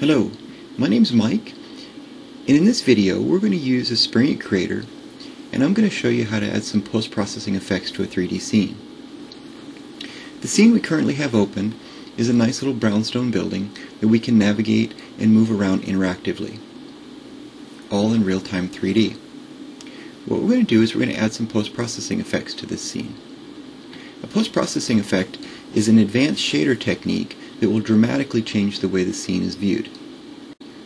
Hello, my name is Mike, and in this video we're going to use Esperient Creator, and I'm going to show you how to add some post-processing effects to a 3D scene. The scene we currently have open is a nice little brownstone building that we can navigate and move around interactively, all in real-time 3D. What we're going to do is we're going to add some post-processing effects to this scene. A post-processing effect is an advanced shader technique that will dramatically change the way the scene is viewed.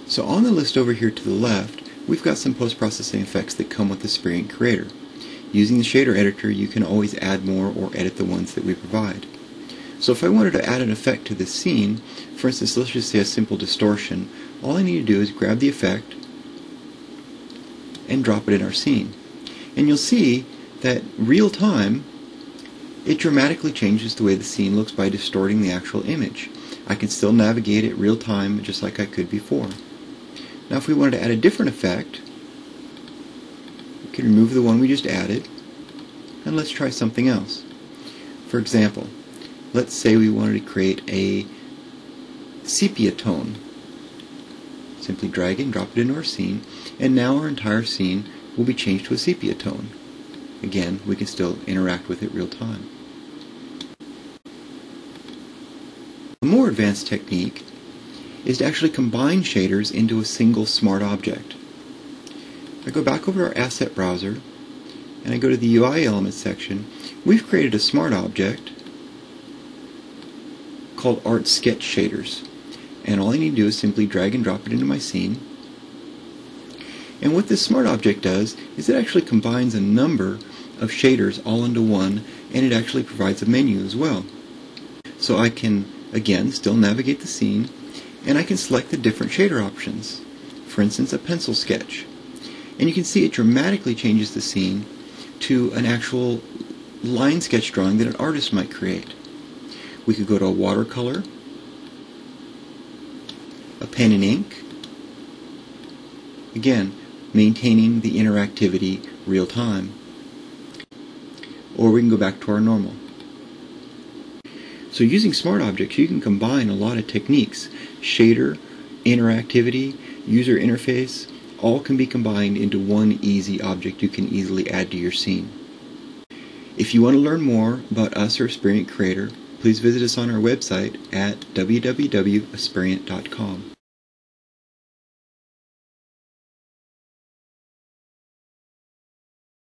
So on the list over here to the left, we've got some post-processing effects that come with Esperient Creator. Using the Shader Editor, you can always add more or edit the ones that we provide. So if I wanted to add an effect to this scene, for instance, let's just say a simple distortion, all I need to do is grab the effect and drop it in our scene. And you'll see that real time, it dramatically changes the way the scene looks by distorting the actual image. I can still navigate it real time just like I could before. Now if we wanted to add a different effect, we can remove the one we just added, and let's try something else. For example, let's say we wanted to create a sepia tone. Simply drag it and drop it into our scene, and now our entire scene will be changed to a sepia tone. Again, we can still interact with it real time. A more advanced technique is to actually combine shaders into a single smart object. I go back over to our asset browser and I go to the UI element section. We've created a smart object called Art Sketch Shaders, and all I need to do is simply drag and drop it into my scene. And what this smart object does is it actually combines a number of shaders all into one, and it actually provides a menu as well. So I can, again, still navigate the scene, and I can select the different shader options. For instance, a pencil sketch. And you can see it dramatically changes the scene to an actual line sketch drawing that an artist might create. We could go to a watercolor, a pen and ink, again, maintaining the interactivity real time. Or we can go back to our normal. So using smart objects, you can combine a lot of techniques. Shader, interactivity, user interface, all can be combined into one easy object you can easily add to your scene. If you want to learn more about us or Esperient Creator, please visit us on our website at www.esperient.com.